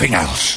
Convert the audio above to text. nothing else.